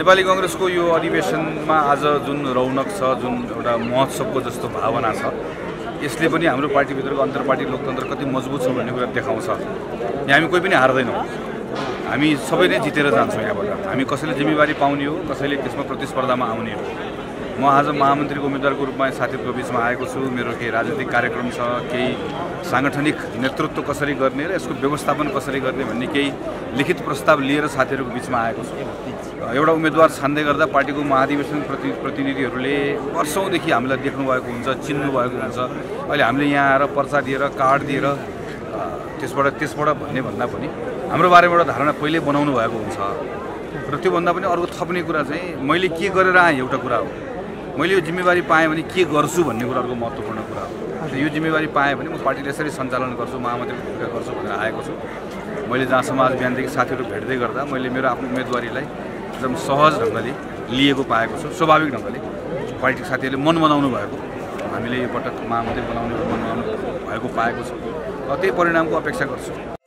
नेपाली कांग्रेस को यो अधिवेशन में आज जुन रौनक छ जुन एउटा महोत्सव को जस्तो भावना छ यसले पनि हाम्रो पार्टी भित्रको अन्तरपार्टी लोकतन्त्र कति मजबुत छ भन्ने कुरा देखाउँछ। यहाँ हामी कोही पनि हार्दैनौं, हामी सबै नै जितेर जान्छौं। यहाँबाट हामी कसैले जिम्मेवारी पाउने हो, कसैले त्यसमा प्रतिस्पर्धामा आउने हो। म आज महामन्त्रीको उम्मेदवारको रूपमा साथीहरुको बीचमा आएको छु। मेरो केही राजनीतिक कार्यक्रम छ, केही सांगठनिक नेतृत्व कसरी गर्ने र यसको व्यवस्थापन कसरी गर्ने भन्ने केही लिखित प्रस्ताव लिएर साथीहरुको बीचमा आएको छु। एउटा उम्मेदवार छान्दै गर्दा पार्टीको महाधिवेशन प्रतिनिधिहरुले वर्षौंदेखि हामीलाई देख्नु भएको हुन्छ, चिन्नु भएको हुन्छ। अहिले हामीले यहाँ आएर पर्चा दिएर कार्ड दिएर त्यसबाट भन्ने भन्दा पनि हाम्रो बारेमा धारणा पहिले बनाउनु भएको हुन्छ र त्यो भन्दा पनि अरु थप्ने कुरा चाहिँ मैले के गरेर आए एउटा कुरा हो। मैले यो जिम्मेवारी पाएँ भने के गर्छु भन्ने कुरा अर्को महत्त्वपूर्ण कुरा हो। यो जिम्मेवारी पाएँ भने म पार्टीले यसरी सञ्चालन गर्छु, महामन्त्री भूमिका गर्छु भनेर आएको छु। मैले जहाँ समाज बिहानदेखि साथीहरू भेट्दै गर्दा मैले मेरो आफ्नो उम्मेदवारीलाई एकदम सहज ढङ्गले लिएको पाएको छु। स्वाभाविक ढङ्गले पार्टी साथीहरूले मन बनाउनु भएको, हामीले यो पटक महामन्त्री बनाउने मन बनाउनु भएको पाएको छु। त्यही परिणामको अपेक्षा गर्छु।